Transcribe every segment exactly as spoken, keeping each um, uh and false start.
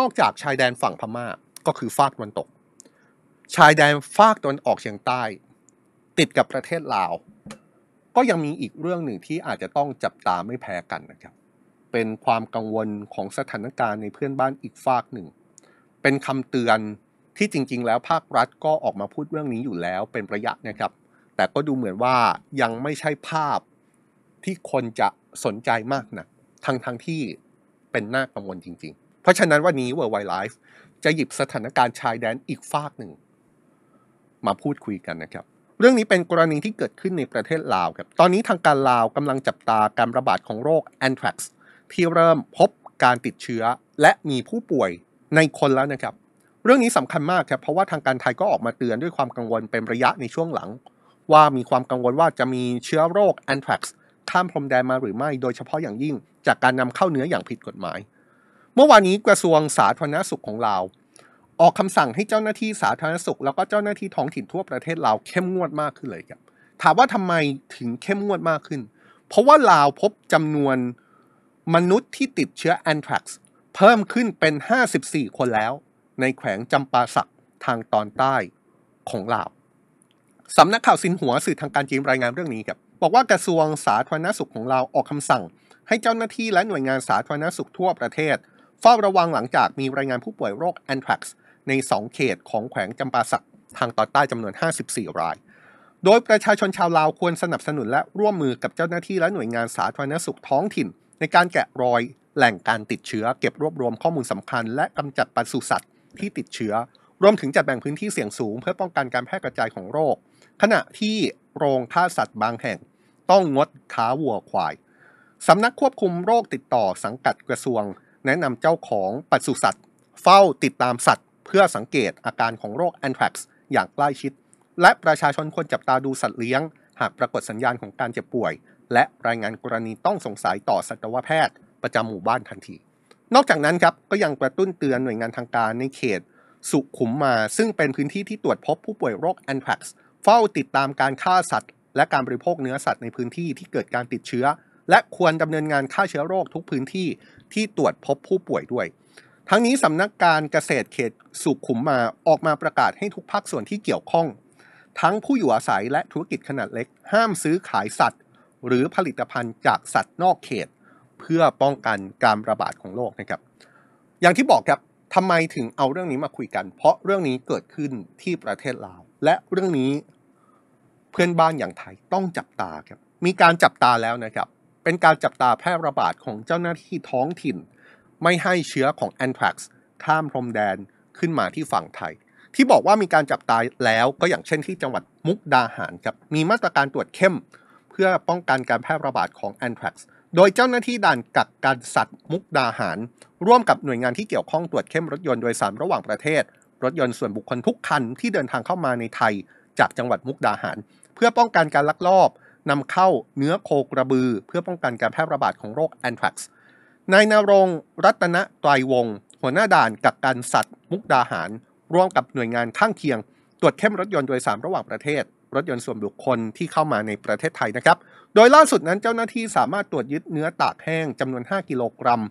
นอกจากชายแดนฝั่งพม่าก็คือภาคตะวันตกชายแดนภาคตะวันออกเฉียงใต้ติดกับประเทศลาวก็ยังมีอีกเรื่องหนึ่งที่อาจจะต้องจับตาไม่แพ้กันนะครับเป็นความกังวลของสถานการณ์ในเพื่อนบ้านอีกภาคหนึ่งเป็นคำเตือนที่จริงๆแล้วภาครัฐก็ออกมาพูดเรื่องนี้อยู่แล้วเป็นระยะนะครับแต่ก็ดูเหมือนว่ายังไม่ใช่ภาพที่คนจะสนใจมากนะทั้งทั้งที่เป็นน่ากังวลจริงๆเพราะฉะนั้นวันนี้ World Wide Life จะหยิบสถานการณ์ชายแดนอีกภาคหนึ่งมาพูดคุยกันนะครับเรื่องนี้เป็นกรณีที่เกิดขึ้นในประเทศลาวครับตอนนี้ทางการลาวกำลังจับตาการระบาดของโรคแอนแทรกซ์ที่เริ่มพบการติดเชื้อและมีผู้ป่วยในคนแล้วนะครับเรื่องนี้สำคัญมากครับเพราะว่าทางการไทยก็ออกมาเตือนด้วยความกังวลเป็นระยะในช่วงหลังว่ามีความกังวลว่าจะมีเชื้อโรคแอนแทรกซ์ข้ามพรมแดนมาหรือไม่โดยเฉพาะอย่างยิ่งจากการนำเข้าเนื้ออย่างผิดกฎหมายเมื่อวานนี้กระทรวงสาธารณสุขของลาวออกคำสั่งให้เจ้าหน้าที่สาธารณสุขแล้วก็เจ้าหน้าที่ท้องถิ่นทั่วประเทศลาวเข้มงวดมากขึ้นเลยครับถามว่าทำไมถึงเข้มงวดมากขึ้นเพราะว่าลาวพบจำนวนมนุษย์ที่ติดเชื้อแอนแทรกซ์เพิ่มขึ้นเป็นห้าสิบสี่คนแล้วในแขวงจำปาสักทางตอนใต้ของลาวสำนักข่าวซินหัวสื่อทางการจีนรายงานเรื่องนี้ครับบอกว่ากระทรวงสาธารณสุขของลาวออกคำสั่งให้เจ้าหน้าที่และหน่วยงานสาธารณสุขทั่วประเทศเฝ้าระวังหลังจากมีรายงานผู้ป่วยโรคแอนแทรกซ์ในสองเขตของแขวงจำปาสักทางตอนใต้จำนวนห้าสิบสี่รายโดยประชาชนชาวลาวควรสนับสนุนและร่วมมือกับเจ้าหน้าที่และหน่วยงานสาธารณสุขท้องถิ่นในการแกะรอยแหล่งการติดเชื้อเก็บรวบรวมข้อมูลสำคัญและกำจัดปศุสัตว์ที่ติดเชื้อรวมถึงจัดแบ่งพื้นที่เสี่ยงสูงเพื่อป้องกันการแพร่กระจายของโรคขณะที่โรงฆ่าสัตว์บางแห่งต้องงดค้าวัวควายสำนักควบคุมโรคติดต่อสังกัดกระทรวงแนะนำเจ้าของปศุสัตว์เฝ้าติดตามสัตว์เพื่อสังเกตอาการของโรคแอนแทรกซ์อย่างใกล้ชิดและประชาชนควรจับตาดูสัตว์เลี้ยงหากปรากฏสัญญาณของการเจ็บป่วยและรายงานกรณีต้องสงสัยต่อสัตวแพทย์ประจำหมู่บ้านทันทีนอกจากนั้นครับก็ยังกระตุ้นเตือนหน่วยงานทางการในเขตสุขุมมาซึ่งเป็นพื้นที่ที่ตรวจพบผู้ป่วยโรคแอนแทรกซ์เฝ้าติดตามการฆ่าสัตว์และการบริโภคเนื้อสัตว์ในพื้นที่ที่เกิดการติดเชื้อและควรดำเนินงานฆ่าเชื้อโรคทุกพื้นที่ที่ตรวจพบผู้ป่วยด้วยทั้งนี้สำนักการเกษตรเขตสุขุมมาออกมาประกาศให้ทุกภาคส่วนที่เกี่ยวข้องทั้งผู้อยู่อาศัยและธุรกิจขนาดเล็กห้ามซื้อขายสัตว์หรือผลิตภัณฑ์จากสัตว์นอกเขตเพื่อป้องกันการระบาดของโรคนะครับอย่างที่บอกครับทำไมถึงเอาเรื่องนี้มาคุยกันเพราะเรื่องนี้เกิดขึ้นที่ประเทศลาวและเรื่องนี้เพื่อนบ้านอย่างไทยต้องจับตาครับมีการจับตาแล้วนะครับเป็นการจับตาแพร่ระบาดของเจ้าหน้าที่ท้องถิ่นไม่ให้เชื้อของแอนแทรกซ์ข้ามพรมแดนขึ้นมาที่ฝั่งไทยที่บอกว่ามีการจับตาแล้วก็อย่างเช่นที่จังหวัดมุกดาหารครับมีมาตรการตรวจเข้มเพื่อป้องกันการแพร่ระบาดของแอนแทรกซ์โดยเจ้าหน้าที่ด่านกักกันสัตว์มุกดาหารร่วมกับหน่วยงานที่เกี่ยวข้องตรวจเข้มรถยนต์โดยสารระหว่างประเทศรถยนต์ส่วนบุคคลทุกคันที่เดินทางเข้ามาในไทยจากจังหวัดมุกดาหารเพื่อป้องกันการลักลอบนำเข้าเนื้อโคกระบือเพื่อป้องกันการแพร่ระบาดของโรคแอนแทรกซ์นายนรงค์รัตนไตรวงศ์หัวหน้าด่านกักกันสัตว์มุกดาหารร่วมกับหน่วยงานข้างเคียงตรวจเข้มรถยนต์โดยสารระหว่างประเทศรถยนต์ส่วนบุคคลที่เข้ามาในประเทศไทยนะครับโดยล่าสุดนั้นเจ้าหน้าที่สามารถตรวจยึดเนื้อตากแห้งจำนวนห้ากิโลกรัม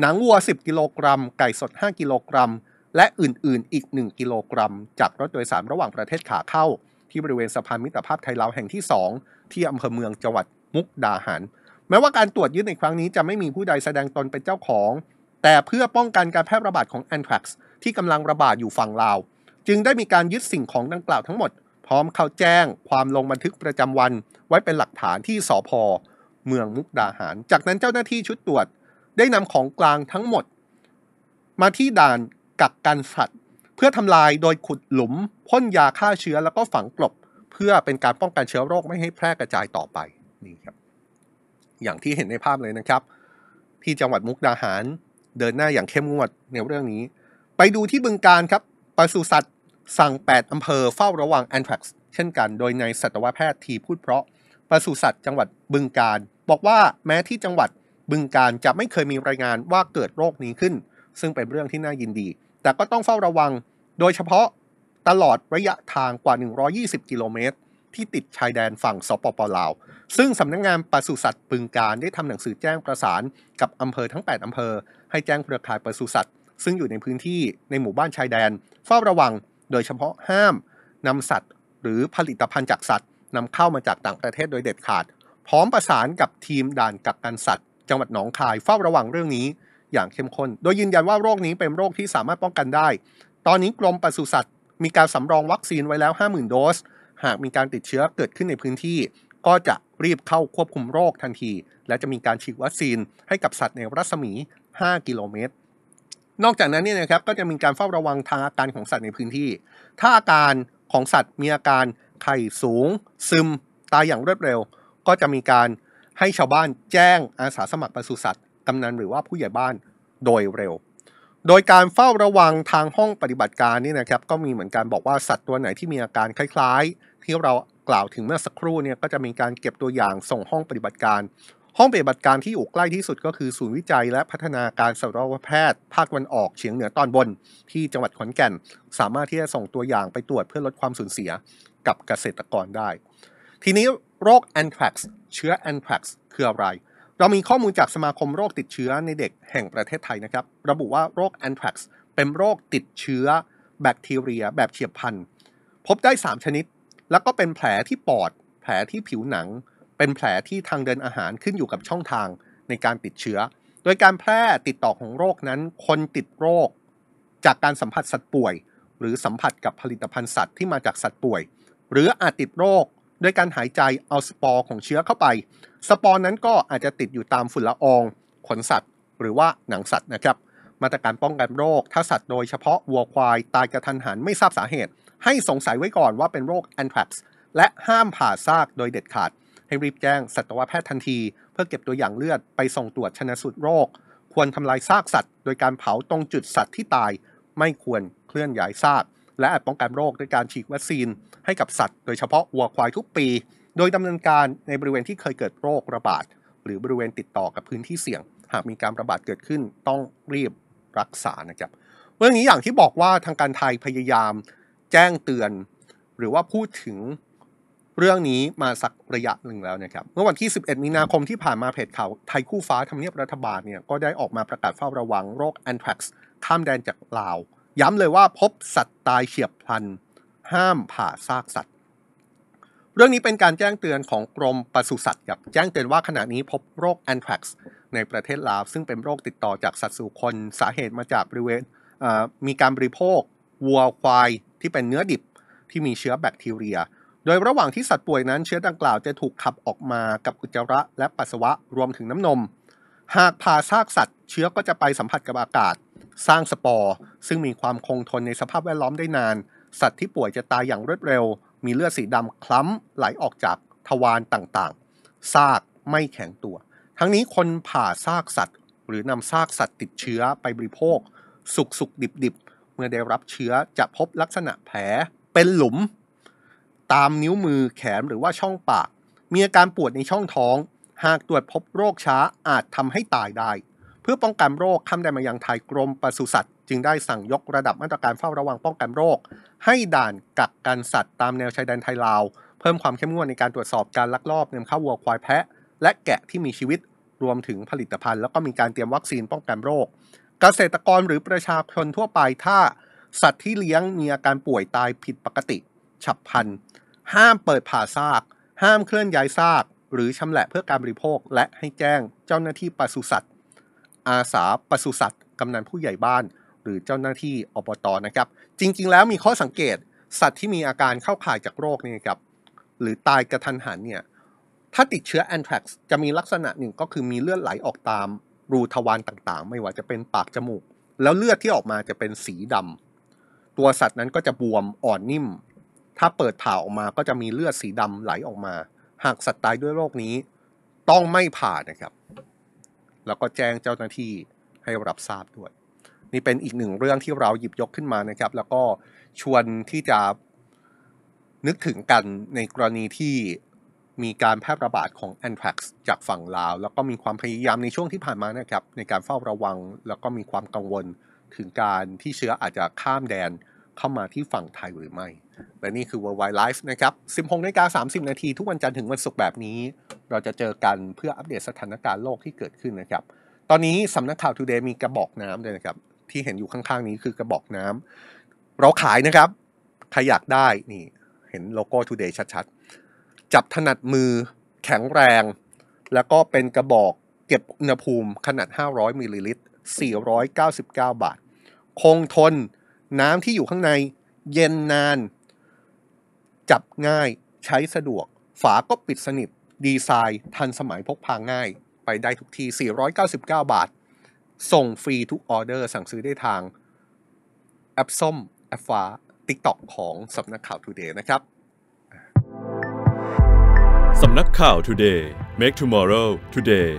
หนังวัวสิบกิโลกรัมไก่สดห้ากิโลกรัมและอื่นๆอีกหนึ่งกิโลกรัมจากรถโดยสารระหว่างประเทศขาเข้าที่บริเวณสะพานมิตรภาพไทยลาวแห่งที่สองที่อำเภอเมืองจังหวัดมุกดาหารแม้ว่าการตรวจยึดในครั้งนี้จะไม่มีผู้ใดแสดงตนเป็นเจ้าของแต่เพื่อป้องกันการแพร่ระบาดของแอนแทรกซ์ที่กำลังระบาดอยู่ฝั่งลาวจึงได้มีการยึดสิ่งของดังกล่าวทั้งหมดพร้อมเข้าแจ้งความลงบันทึกประจำวันไว้เป็นหลักฐานที่สภ.เมืองมุกดาหารจากนั้นเจ้าหน้าที่ชุดตรวจได้นำของกลางทั้งหมดมาที่ด่านกักกันสัตว์เพื่อทำลายโดยขุดหลุมพ่นยาฆ่าเชื้อแล้วก็ฝังกลบเพื่อเป็นการป้องกันเชื้อโรคไม่ให้แพร่กระจายต่อไปนี่ครับอย่างที่เห็นในภาพเลยนะครับที่จังหวัดมุกดาหารเดินหน้าอย่างเข้มงวดในเรื่องนี้ไปดูที่บึงกาฬครับปศุสัตว์สั่งแปดอำเภอเฝ้าระวังแอนแทรกซ์เช่นกันโดยนายสัตวแพทย์ทีพูดเพราะปศุสัตว์จังหวัดบึงกาฬบอกว่าแม้ที่จังหวัดบึงกาฬจะไม่เคยมีรายงานว่าเกิดโรคนี้ขึ้นซึ่งเป็นเรื่องที่น่ายินดีแต่ก็ต้องเฝ้าระวังโดยเฉพาะตลอดระยะทางกว่าหนึ่งร้อยยี่สิบกิโลเมตรที่ติดชายแดนฝั่งสปปลาวซึ่งสำนักงานปศุสัตว์บึงกาฬได้ทำหนังสือแจ้งประสานกับอำเภอทั้งแปดอำเภอให้แจ้งเครือข่ายปศุสัตว์ ซึ่งอยู่ในพื้นที่ในหมู่บ้านชายแดนเฝ้าระวังโดยเฉพาะห้ามนำสัตว์หรือผลิตภัณฑ์จากสัตว์นำเข้ามาจากต่างประเทศโดยเด็ดขาดพร้อมประสานกับทีมด่านกักกันสัตว์จังหวัดหนองคายเฝ้าระวังเรื่องนี้อย่างเข้มข้นโดยยืนยันว่าโรคนี้เป็นโรคที่สามารถป้องกันได้ตอนนี้กรมปศุสัตว์มีการสำรองวัคซีนไว้แล้ว ห้าหมื่น โดสหากมีการติดเชื้อเกิดขึ้นในพื้นที่ก็จะรีบเข้าควบคุมโรคทันทีและจะมีการฉีดวัคซีนให้กับสัตว์ในรัศมี ห้ากิโลเมตรนอกจากนั้นเนี่ยนะครับก็จะมีการเฝ้าระวังทางอาการของสัตว์ในพื้นที่ถ้าอาการของสัตว์มีอาการไข้สูงซึมตายอย่างรวดเร็วก็จะมีการให้ชาวบ้านแจ้งอาสาสมัครปศุสัตว์กำนันหรือว่าผู้ใหญ่บ้านโดยเร็วโดยการเฝ้าระวังทางห้องปฏิบัติการนี่นะครับก็มีเหมือนกันบอกว่าสัตว์ตัวไหนที่มีอาการคล้ายๆที่เรากล่าวถึงเมื่อสักครู่เนี่ยก็จะมีการเก็บตัวอย่างส่งห้องปฏิบัติการห้องปฏิบัติการที่อยู่ใกล้ที่สุดก็คือศูนย์วิจัยและพัฒนาการสัตวแพทย์ภาคตะวันออกเฉียงเหนือตอนบนที่จังหวัดขอนแก่นสามารถที่จะส่งตัวอย่างไปตรวจเพื่อลดความสูญเสียกับเกษตรกรได้ทีนี้โรคแอนแทรกซ์เชื้อแอนแทรกซ์คืออะไรเรามีข้อมูลจากสมาคมโรคติดเชื้อในเด็กแห่งประเทศไทยนะครับระบุว่าโรคแอนแทรกซ์เป็นโรคติดเชื้อแบคทีเรียแบบเฉียบพลันพบได้สามชนิดแล้วก็เป็นแผลที่ปอดแผลที่ผิวหนังเป็นแผลที่ทางเดินอาหารขึ้นอยู่กับช่องทางในการติดเชื้อโดยการแพร่ติดต่อของโรคนั้นคนติดโรคจากการสัมผัสสัตว์ป่วยหรือสัมผัสกับผลิตภัณฑ์สัตว์ที่มาจากสัตว์ป่วยหรืออาจติดโรคโดยการหายใจเอาสปอร์ของเชื้อเข้าไปสปอร์นั้นก็อาจจะติดอยู่ตามฝุ่นละอองขนสัตว์หรือว่าหนังสัตว์นะครับมาตรการป้องกันโรคถ้าสัตว์โดยเฉพาะวัวควายตายกระทันหันไม่ทราบสาเหตุให้สงสัยไว้ก่อนว่าเป็นโรคแอนแทรกซ์และห้ามผ่าซากโดยเด็ดขาดให้รีบแจ้งสัตวแพทย์ทันทีเพื่อเก็บตัวอย่างเลือดไปส่งตรวจชันสูตรโรคควรทำลายซากสัตว์โดยการเผาตรงจุดสัตว์ที่ตายไม่ควรเคลื่อนย้ายซากและอาจป้องกันโรคด้วยการฉีดวัคซีนให้กับสัตว์โดยเฉพาะวัวควายทุกปีโดยดำเนินการในบริเวณที่เคยเกิดโรคระบาดหรือบริเวณติดต่อกับพื้นที่เสี่ยงหากมีการระบาดเกิดขึ้นต้องรีบรักษานะครับเรื่องนี้อย่างที่บอกว่าทางการไทยพยายามแจ้งเตือนหรือว่าพูดถึงเรื่องนี้มาสักระยะหนึ่งแล้วนะครับเมื่อวันที่สิบเอ็ดมีนาคมที่ผ่านมาเพจข่าวไทยคู่ฟ้าทำเนียบรัฐบาลเนี่ยก็ได้ออกมาประกาศเฝ้าระวังโรคแอนแทรกซ์ข้ามแดนจากลาวย้ำเลยว่าพบสัตว์ตายเฉียบพลันห้ามผ่าซากสัตว์เรื่องนี้เป็นการแจ้งเตือนของกรมปศุสัตว์ครับแจ้งเตือนว่าขณะนี้พบโรคแอนแทรกซ์ในประเทศลาวซึ่งเป็นโรคติดต่อจากสัตว์สู่คนสาเหตุมาจากบริเวณมีการบริโภควัวควายที่เป็นเนื้อดิบที่มีเชื้อแบคทีเรียโดยระหว่างที่สัตว์ป่วยนั้นเชื้อดังกล่าวจะถูกขับออกมากับอุจจาระและปัสสาวะรวมถึงน้ำนมหากผ่าซากสัตว์เชื้อก็จะไปสัมผัสกับอากาศสร้างสปอร์ซึ่งมีความคงทนในสภาพแวดล้อมได้นานสัตว์ที่ป่วยจะตายอย่างรวดเร็วมีเลือดสีดำคล้ำไหลออกจากทวารต่างๆซากไม่แข็งตัวทั้งนี้คนผ่าซากสัตว์หรือนำซากสัตว์ติดเชื้อไปบริโภคสุกๆดิบๆเมื่อได้รับเชื้อจะพบลักษณะแผลเป็นหลุมตามนิ้วมือแขนหรือว่าช่องปากมีอาการปวดในช่องท้องหากตรวจพบโรคช้าอาจทำให้ตายได้เพื่อป้องกันโรคข้ามแดนมายังไทยกรมปศุสัตว์จึงได้สั่งยกระดับมาตรการเฝ้าระวังป้องกันโรคให้ด่านกักกันสัตว์ตามแนวชายแดนไทยลาวเพิ่มความเข้มงวดในการตรวจสอบการลักลอบนำเข้าวัวควายแพะและแกะที่มีชีวิตรวมถึงผลิตภัณฑ์แล้วก็มีการเตรียมวัคซีนป้องกันโรคเกษตรกรหรือประชาชนทั่วไปถ้าสัตว์ที่เลี้ยงมีอาการป่วยตายผิดปกติฉับพลันห้ามเปิดผ่าซากห้ามเคลื่อนย้ายซากหรือชำแหละเพื่อการบริโภคและให้แจ้งเจ้าหน้าที่ปศุสัตว์อาสาปศุสัตว์กำนันผู้ใหญ่บ้านหรือเจ้าหน้าที่อบต.นะครับจริงๆแล้วมีข้อสังเกตสัตว์ที่มีอาการเข้าข่ายจากโรคนี่ครับหรือตายกระทันหันเนี่ยถ้าติดเชื้อแอนแทรกซ์จะมีลักษณะหนึ่งก็คือมีเลือดไหลออกตามรูทวารต่างๆไม่ว่าจะเป็นปากจมูกแล้วเลือดที่ออกมาจะเป็นสีดำตัวสัตว์นั้นก็จะบวมอ่อนนิ่มถ้าเปิดผ่าออกมาก็จะมีเลือดสีดำไหลออกมาหากสัตว์ตายด้วยโรคนี้ต้องไม่ผ่านะครับแล้วก็แจ้งเจ้าหน้าที่ให้รับทราบด้วยนี่เป็นอีกหนึ่งเรื่องที่เราหยิบยกขึ้นมานะครับแล้วก็ชวนที่จะนึกถึงกันในกรณีที่มีการแพร่ระบาดของแอนแทรกซ์จากฝั่งลาวแล้วก็มีความพยายามในช่วงที่ผ่านมานะครับในการเฝ้าระวังแล้วก็มีความกังวลถึงการที่เชื้ออาจจะข้ามแดนเข้ามาที่ฝั่งไทยหรือไม่และนี่คือ Worldwide Live นะครับ สิบหกนาฬิกาสามสิบนาทีทุกวันจันทร์ถึงวันศุกร์แบบนี้เราจะเจอกันเพื่ออัปเดตสถานการณ์โลกที่เกิดขึ้นนะครับตอนนี้สำนักข่าว Today มีกระบอกน้ำด้วยนะครับ ที่เห็นอยู่ข้างๆนี้คือกระบอกน้ำเราขายนะครับใครอยากได้นี่เห็นโลโก้ Today ชัดๆจับถนัดมือแข็งแรงแล้วก็เป็นกระบอกเก็บอุณหภูมิขนาดห้าร้อยมิลลิลิตรสี่ร้อยเก้าสิบเก้า บาทคงทนน้ำที่อยู่ข้างในเย็นนานจับง่ายใช้สะดวกฝาก็ปิดสนิทดีไซน์ทันสมัยพกพาง่ายไปได้ทุกที่สี่ร้อยเก้าสิบเก้า บาทส่งฟรีทุกออเดอร์สั่งซื้อได้ทางแอปส้มแอปฟ้า ติ๊กต็อก ของสำนักข่าว Today นะครับสำนักข่าว Today Make Tomorrow Today